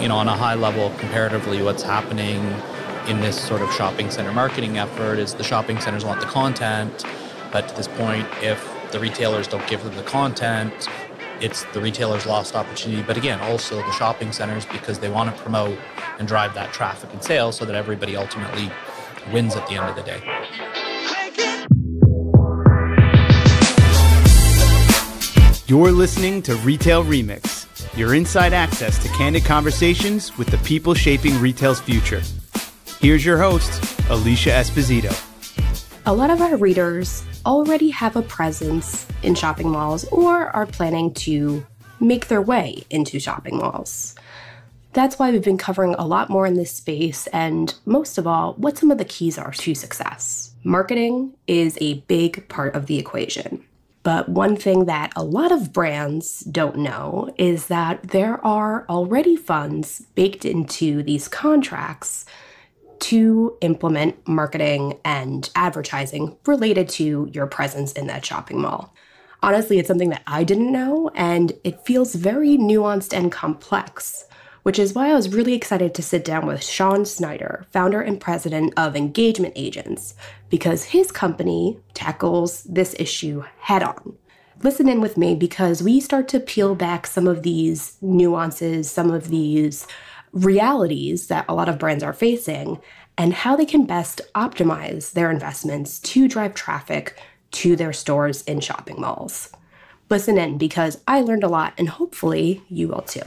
You know, on a high level, comparatively, what's happening in this sort of shopping center marketing effort is the shopping centers want the content, but to this point, if the retailers don't give them the content, it's the retailer's lost opportunity. But again, also the shopping centers, because they want to promote and drive that traffic and sales so that everybody ultimately wins at the end of the day. You're listening to Retail Remix, your inside access to candid conversations with the people shaping retail's future. Here's your host, Alicia Esposito. A lot of our readers already have a presence in shopping malls or are planning to make their way into shopping malls. That's why we've been covering a lot more in this space, and most of all, what some of the keys are to success. Marketing is a big part of the equation. But one thing that a lot of brands don't know is that there are already funds baked into these contracts to implement marketing and advertising related to your presence in that shopping mall. Honestly, it's something that I didn't know, and it feels very nuanced and complex, which is why I was really excited to sit down with Sean Snyder, founder and president of Engagement Agents, because his company tackles this issue head on. Listen in with me because we start to peel back some of these nuances, some of these realities that a lot of brands are facing, and how they can best optimize their investments to drive traffic to their stores in shopping malls. Listen in because I learned a lot, and hopefully you will too.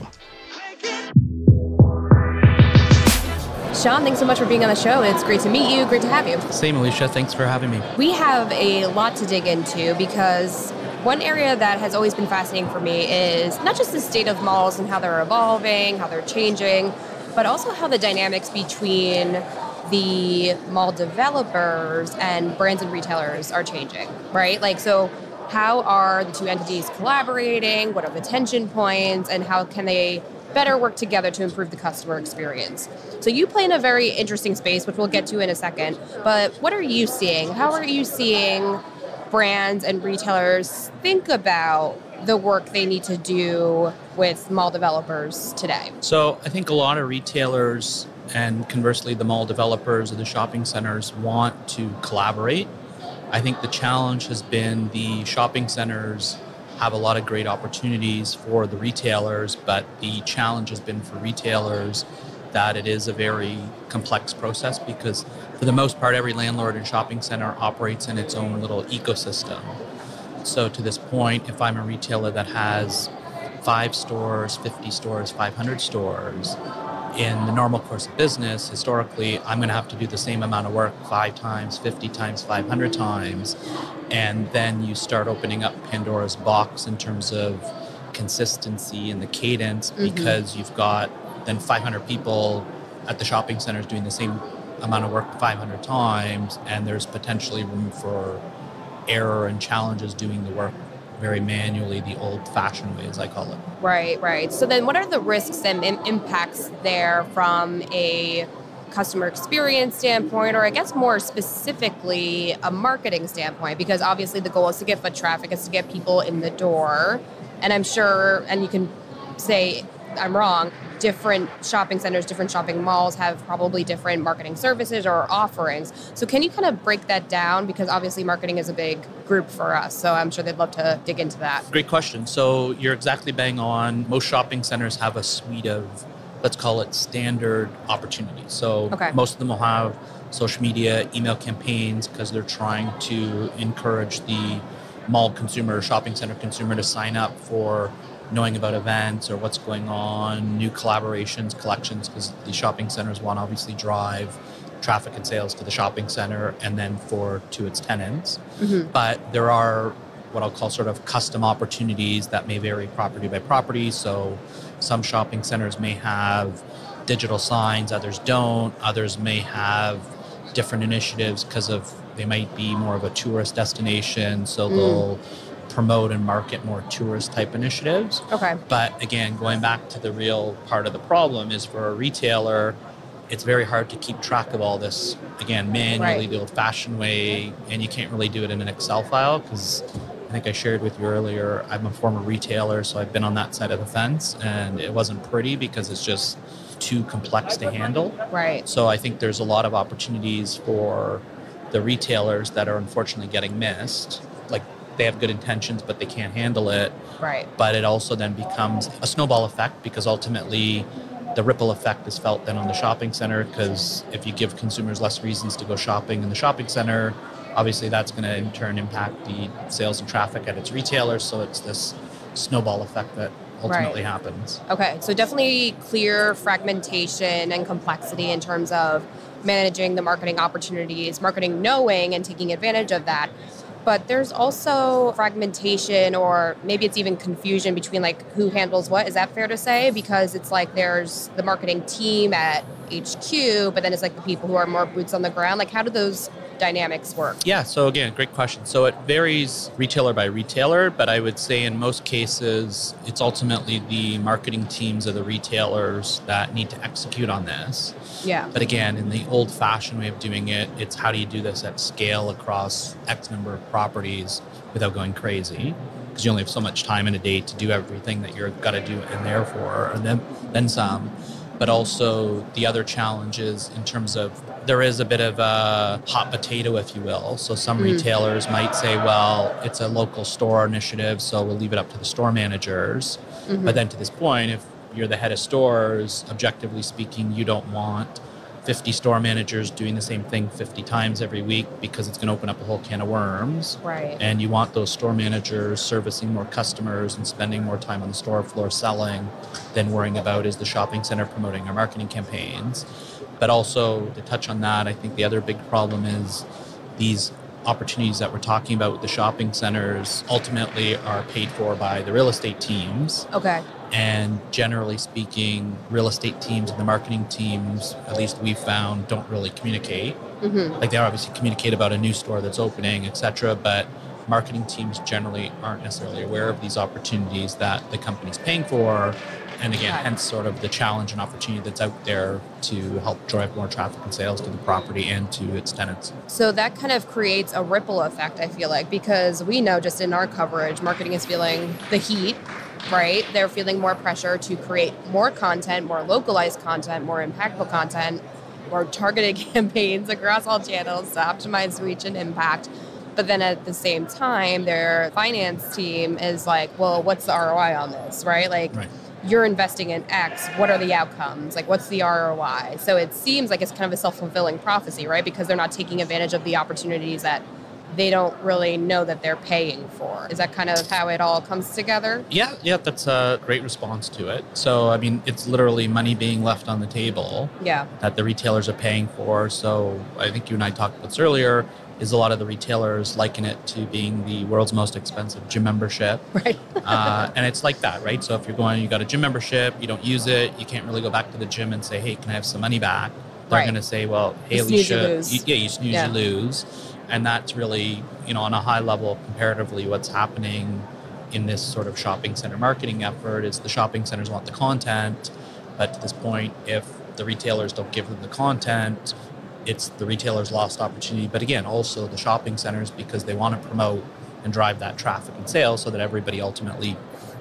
Sean, thanks so much for being on the show. It's great to meet you. Great to have you. Same, Alicia. Thanks for having me. We have a lot to dig into because one area that has always been fascinating for me is not just the state of malls and how they're evolving, how they're changing, but also how the dynamics between the mall developers and brands and retailers are changing, right? Like, so how are the two entities collaborating? What are the tension points? And how can they better work together to improve the customer experience? So you play in a very interesting space, which we'll get to in a second, but what are you seeing? How are you seeing brands and retailers think about the work they need to do with mall developers today? So I think a lot of retailers, and conversely the mall developers or the shopping centers, want to collaborate. I think the challenge has been the shopping centers have a lot of great opportunities for the retailers, but the challenge has been for retailers that it is a very complex process because for the most part, every landlord and shopping center operates in its own little ecosystem. So to this point, if I'm a retailer that has 5 stores, 50 stores, 500 stores, in the normal course of business, historically, I'm gonna have to do the same amount of work 5 times, 50 times, 500 times. And then you start opening up Pandora's box in terms of consistency and the cadence, because you've got then 500 people at the shopping centers doing the same amount of work 500 times, and there's potentially room for error and challenges doing the work very manually, the old-fashioned way, as I call it. Right, right. So then what are the risks and impacts there from a customer experience standpoint, or I guess more specifically a marketing standpoint? Because obviously the goal is to get foot traffic, is to get people in the door. And I'm sure, and you can say I'm wrong, different shopping centers, different shopping malls have probably different marketing services or offerings. So can you kind of break that down? Because obviously marketing is a big group for us, so I'm sure they'd love to dig into that. Great question. So you're exactly bang on. Most shopping centers have a suite of, let's call it, standard opportunities. So most of them will have social media, email campaigns, because they're trying to encourage the mall consumer, shopping center consumer to sign up for knowing about events or what's going on, new collaborations, collections, because the shopping centers want to obviously drive traffic and sales to the shopping center and then to its tenants. But there are what I'll call sort of custom opportunities that may vary property by property. So some shopping centers may have digital signs, others don't. Others may have different initiatives because of they might be more of a tourist destination, so they'll promote and market more tourist-type initiatives. But again, going back to the real part of the problem is for a retailer, it's very hard to keep track of all this, again, manually, the old-fashioned way, and you can't really do it in an Excel file because I think I shared with you earlier, I'm a former retailer, so I've been on that side of the fence, and it wasn't pretty because it's just too complex to handle. Right. So I think there's a lot of opportunities for the retailers that are unfortunately getting missed. Like, they have good intentions, but they can't handle it. Right. But it also then becomes a snowball effect, because ultimately the ripple effect is felt then on the shopping center, because if you give consumers less reasons to go shopping in the shopping center, obviously that's going to in turn impact the sales and traffic at its retailers. So it's this snowball effect that ultimately happens. Okay, so definitely clear fragmentation and complexity in terms of managing the marketing opportunities, marketing knowing and taking advantage of that. But there's also fragmentation, or maybe it's even confusion between like who handles what. Is that fair to say? Because it's like there's the marketing team at HQ, but then it's like the people who are more boots on the ground. Like, how do those dynamics work? Yeah, so again, great question. So it varies retailer by retailer, but I would say in most cases, it's ultimately the marketing teams of the retailers that need to execute on this. Yeah. But again, in the old-fashioned way of doing it, it's how do you do this at scale across X number of properties without going crazy? Because you only have so much time in a day to do everything that you've got to do in there for, and then some. But also the other challenges in terms of, there is a bit of a hot potato, if you will. So some retailers might say, well, it's a local store initiative, so we'll leave it up to the store managers. Mm-hmm. But then to this point, if you're the head of stores, objectively speaking, you don't want 50 store managers doing the same thing 50 times every week, because it's going to open up a whole can of worms. Right. And you want those store managers servicing more customers and spending more time on the store floor selling than worrying about, is the shopping center promoting our marketing campaigns. But also, to touch on that, I think the other big problem is these opportunities that we're talking about with the shopping centers ultimately are paid for by the real estate teams. Okay. And generally speaking, real estate teams and the marketing teams, at least we've found, don't really communicate. Mm-hmm. Like, they obviously communicate about a new store that's opening, et cetera, but marketing teams generally aren't necessarily aware of these opportunities that the company's paying for. And again, hence sort of the challenge and opportunity that's out there to help drive more traffic and sales to the property and to its tenants. So that kind of creates a ripple effect, I feel like, because we know just in our coverage, marketing is feeling the heat, right? They're feeling more pressure to create more content, more localized content, more impactful content, more targeted campaigns across all channels to optimize reach and impact. But then at the same time, their finance team is like, well, what's the ROI on this, right? Like, you're investing in X, what are the outcomes? Like, what's the ROI? So it seems like it's kind of a self-fulfilling prophecy, right? Because they're not taking advantage of the opportunities that they don't really know that they're paying for. Is that kind of how it all comes together? Yeah, that's a great response to it. So, I mean, it's literally money being left on the table that the retailers are paying for. So I think you and I talked about this earlier, is a lot of the retailers liken it to being the world's most expensive gym membership. Right. And it's like that, right? So if you're going, you got a gym membership, you don't use it, you can't really go back to the gym and say, hey, can I have some money back? They're going to say, well, hey, Alicia, you snooze, you lose. And that's really, you know, on a high level, comparatively, what's happening in this sort of shopping center marketing effort is the shopping centers want the content. But to this point, if the retailers don't give them the content, it's the retailer's lost opportunity, but again, also the shopping centers, because they want to promote and drive that traffic and sales so that everybody ultimately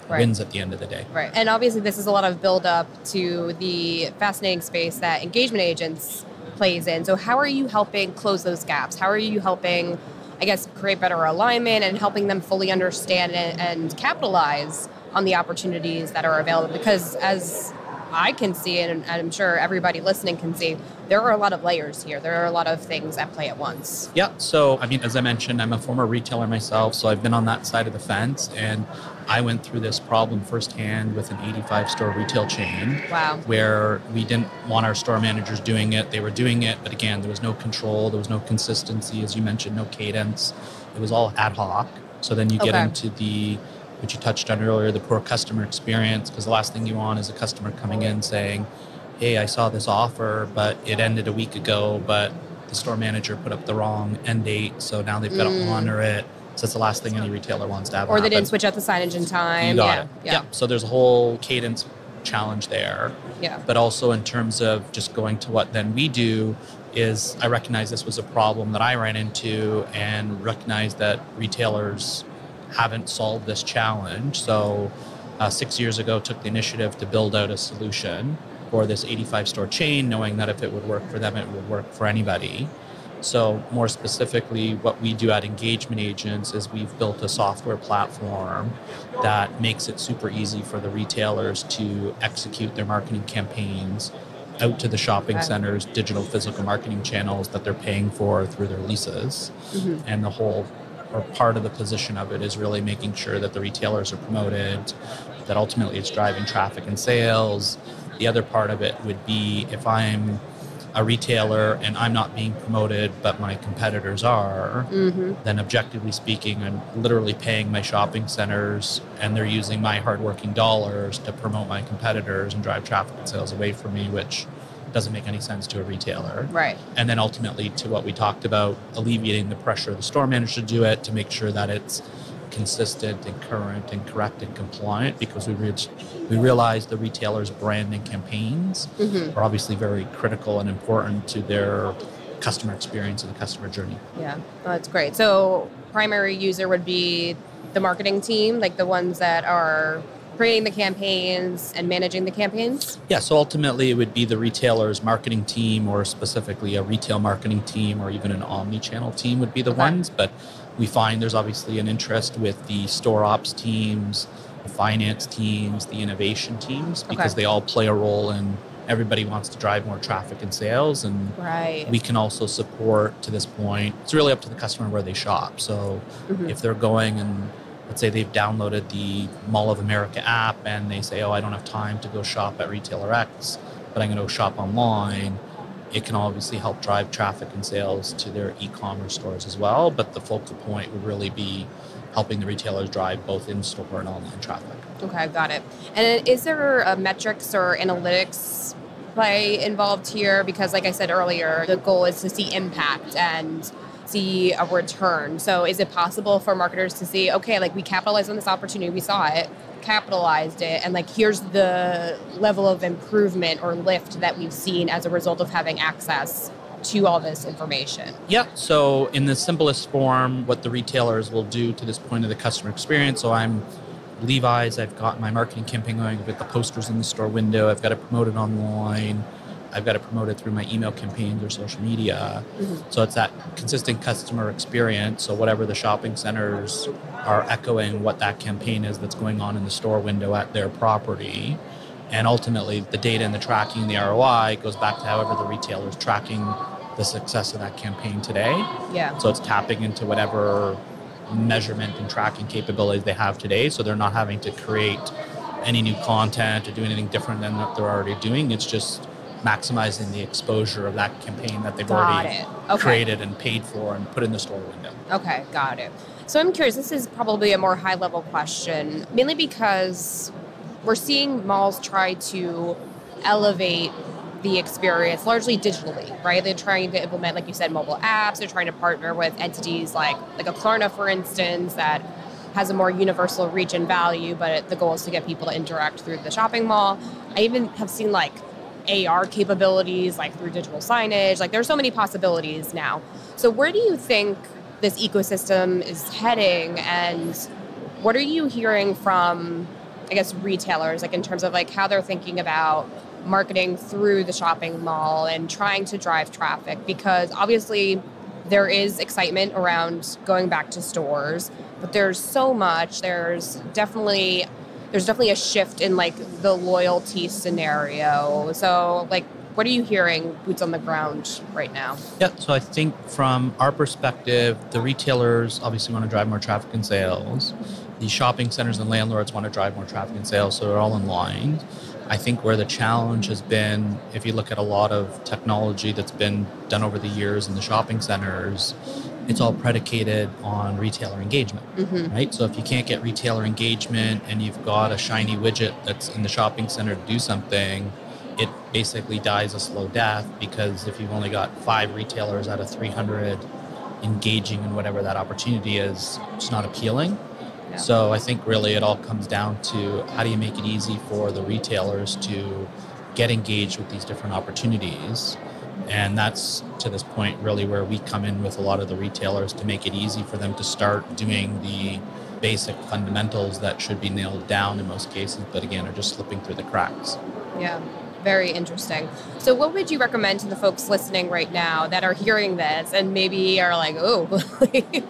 wins at the end of the day. Right. And obviously, this is a lot of build-up to the fascinating space that engagement agents plays in. So how are you helping close those gaps? How are you helping, I guess, create better alignment and helping them fully understand and capitalize on the opportunities that are available? Because as I can see, and I'm sure everybody listening can see, there are a lot of layers here. There are a lot of things at play at once. Yeah. So, I mean, as I mentioned, I'm a former retailer myself, so I've been on that side of the fence. And I went through this problem firsthand with an 85-store retail chain. Wow. Where we didn't want our store managers doing it. They were doing it, but again, there was no control. There was no consistency, as you mentioned, no cadence. It was all ad hoc. So then you get into the, which you touched on earlier, the poor customer experience, because the last thing you want is a customer coming in saying, hey, I saw this offer, but it ended a week ago, but the store manager put up the wrong end date, so now they've got to honor it. So that's the last thing any retailer wants to have. Or they didn't switch out the signage in time. Yeah. So there's a whole cadence challenge there. Yeah. But also in terms of just going to what then we do, is I recognize this was a problem that I ran into and recognize that retailers haven't solved this challenge. So 6 years ago, took the initiative to build out a solution for this 85-store chain, knowing that if it would work for them, it would work for anybody. So more specifically, what we do at Engagement Agents is we've built a software platform that makes it super easy for the retailers to execute their marketing campaigns out to the shopping centers, digital, physical marketing channels that they're paying for through their leases. Mm-hmm. And the whole or part of the position of it is really making sure that the retailers are promoted, that ultimately it's driving traffic and sales. The other part of it would be if I'm a retailer and I'm not being promoted, but my competitors are, mm-hmm. then objectively speaking, I'm literally paying my shopping centers and they're using my hardworking dollars to promote my competitors and drive traffic and sales away from me, which doesn't make any sense to a retailer. Right. And then ultimately to what we talked about, alleviating the pressure of the store manager to do it, to make sure that it's consistent and current and correct and compliant, because we realize the retailers' brand and campaigns mm-hmm. are obviously very critical and important to their customer experience and the customer journey. Yeah, well, that's great. So primary user would be the marketing team, like the ones that are creating the campaigns and managing the campaigns? Yeah, so ultimately it would be the retailer's marketing team, or specifically a retail marketing team, or even an omni-channel team would be the ones. But we find there's obviously an interest with the store ops teams, the finance teams, the innovation teams, because they all play a role in everybody wants to drive more traffic and sales. And we can also support to this point. It's really up to the customer where they shop. So mm-hmm. if they're going and let's say they've downloaded the Mall of America app and they say, oh, I don't have time to go shop at retailer X, but I'm going to go shop online. It can obviously help drive traffic and sales to their e-commerce stores as well. But the focal point would really be helping the retailers drive both in-store and online traffic. Okay, got it. And is there a metrics or analytics play involved here? Because like I said earlier, the goal is to see impact and see a return. So is it possible for marketers to see, okay, like we capitalized on this opportunity, we saw it, capitalized it, and like here's the level of improvement or lift that we've seen as a result of having access to all this information? Yeah, so in the simplest form, what the retailers will do to this point of the customer experience, so I'm Levi's, I've got my marketing campaign going, I've got the posters in the store window, I've got it promoted online, I've got to promote it through my email campaigns or social media. Mm-hmm. So it's that consistent customer experience. So whatever the shopping centers are echoing what that campaign is that's going on in the store window at their property. And ultimately, the data and the tracking, the ROI, goes back to however the retailer is tracking the success of that campaign today. Yeah. So it's tapping into whatever measurement and tracking capabilities they have today. So they're not having to create any new content or do anything different than what they're already doing. It's just maximizing the exposure of that campaign that they've created and paid for and put in the store window. Okay, got it. So I'm curious, this is probably a more high-level question, mainly because we're seeing malls try to elevate the experience largely digitally, right? They're trying to implement, like you said, mobile apps. They're trying to partner with entities like a Klarna, for instance, that has a more universal reach and value, but the goal is to get people to interact through the shopping mall. I even have seen like AR capabilities, like through digital signage. Like there's so many possibilities now. So where do you think this ecosystem is heading, and what are you hearing from, I guess, retailers, like in terms of like how they're thinking about marketing through the shopping mall and trying to drive traffic? Because obviously there is excitement around going back to stores, but there's so much. There's definitely a shift in like the loyalty scenario. So like, what are you hearing boots on the ground right now? Yeah, so I think from our perspective, the retailers obviously want to drive more traffic and sales. The shopping centers and landlords want to drive more traffic and sales, so they're all in line. I think where the challenge has been, if you look at a lot of technology that's been done over the years in the shopping centers, it's all predicated on retailer engagement, mm-hmm. right? So if you can't get retailer engagement and you've got a shiny widget that's in the shopping center to do something, it basically dies a slow death, because if you've only got 5 retailers out of 300 engaging in whatever that opportunity is, it's not appealing. Yeah. So I think really it all comes down to how do you make it easy for the retailers to get engaged with these different opportunities. And that's, to this point, really where we come in with a lot of the retailers to make it easy for them to start doing the basic fundamentals that should be nailed down in most cases, but again, are just slipping through the cracks. Yeah, very interesting. So what would you recommend to the folks listening right now that are hearing this and maybe are like, oh,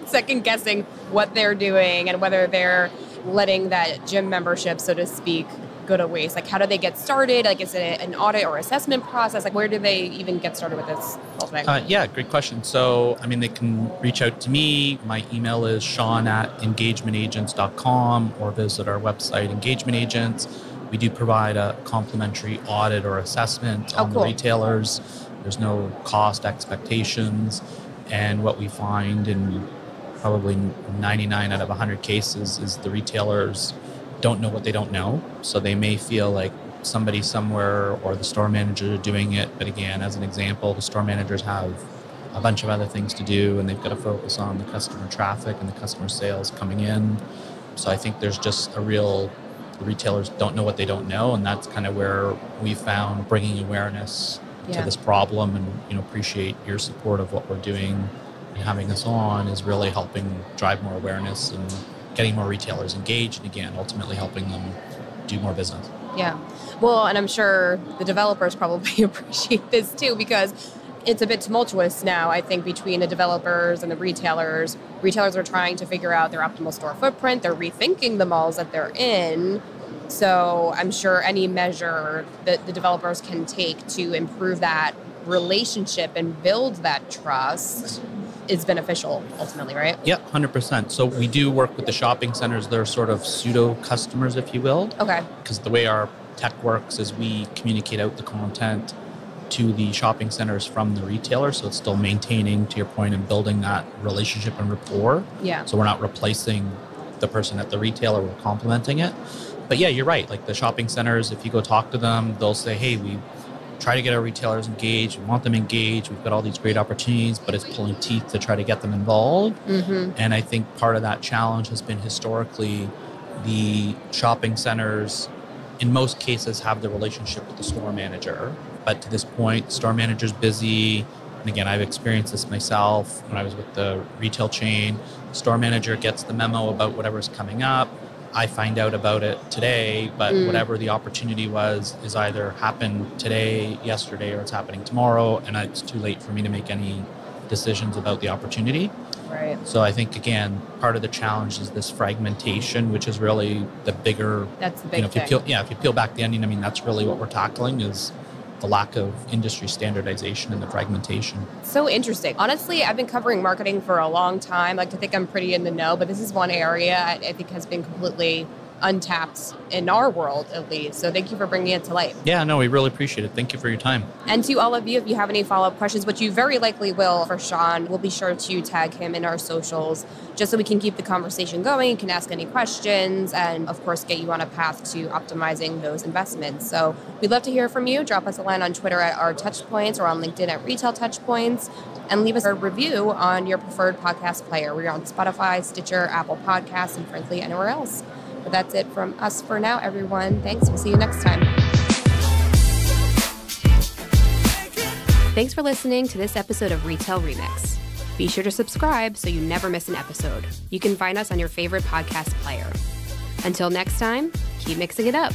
second guessing what they're doing and whether they're letting that gym membership, so to speak, go to waste? Like, how do they get started? Like, is it an audit or assessment process? Like, where do they even get started with this whole thing? Yeah, great question. So, I mean, they can reach out to me. My email is sean@engagementagents.com or visit our website, Engagement Agents. We do provide a complimentary audit or assessment on the retailers. There's no cost expectations. And what we find in probably 99 out of 100 cases is the retailers don't know what they don't know. So they may feel like somebody somewhere or the store manager doing it. But again, as an example, the store managers have a bunch of other things to do and they've got to focus on the customer traffic and the customer sales coming in. So I think there's just a real, the retailers don't know what they don't know. And that's kind of where we found bringing awareness to this problem and, you know, appreciate your support of what we're doing and having us on is really helping drive more awareness and getting more retailers engaged, and again, ultimately helping them do more business. Yeah. Well, and I'm sure the developers probably appreciate this too, because it's a bit tumultuous now, I think, between the developers and the retailers. Retailers are trying to figure out their optimal store footprint. They're rethinking the malls that they're in. So I'm sure any measure that the developers can take to improve that relationship and build that trust is beneficial ultimately, right? Yeah, 100%. So we do work with the shopping centers. They're sort of pseudo customers, if you will. Okay. Because the way our tech works is we communicate out the content to the shopping centers from the retailer. So it's still maintaining, to your point, and building that relationship and rapport. Yeah. So we're not replacing the person at the retailer, we're complementing it. But yeah, you're right. Like the shopping centers, if you go talk to them, they'll say, hey, we try to get our retailers engaged. We want them engaged. We've got all these great opportunities, but it's pulling teeth to try to get them involved. Mm-hmm. And I think part of that challenge has been historically the shopping centers, in most cases, have the relationship with the store manager. But to this point, store manager's busy. And again, I've experienced this myself when I was with the retail chain. Store manager gets the memo about whatever's coming up. I find out about it today, but whatever the opportunity was is either happened today, yesterday, or it's happening tomorrow, and it's too late for me to make any decisions about the opportunity. Right. So I think, again, part of the challenge is this fragmentation, which is really the bigger... That's the big thing. If you peel back the onion, I mean, that's really what we're tackling is the lack of industry standardization and the fragmentation. So interesting. Honestly, I've been covering marketing for a long time. Like, I think I'm pretty in the know, but this is one area I think has been completely untapped in our world, at least. So thank you for bringing it to light. Yeah, no, we really appreciate it. Thank you for your time. And to all of you, if you have any follow-up questions, which you very likely will for Sean, we'll be sure to tag him in our socials just so we can keep the conversation going. You can ask any questions and, of course, get you on a path to optimizing those investments. So we'd love to hear from you. Drop us a line on Twitter at our Touchpoints or on LinkedIn at Retail Touchpoints. And leave us a review on your preferred podcast player. We're on Spotify, Stitcher, Apple Podcasts, and frankly, anywhere else. But that's it from us for now, everyone. Thanks. We'll see you next time. Thanks for listening to this episode of Retail Remix. Be sure to subscribe so you never miss an episode. You can find us on your favorite podcast player. Until next time, keep mixing it up.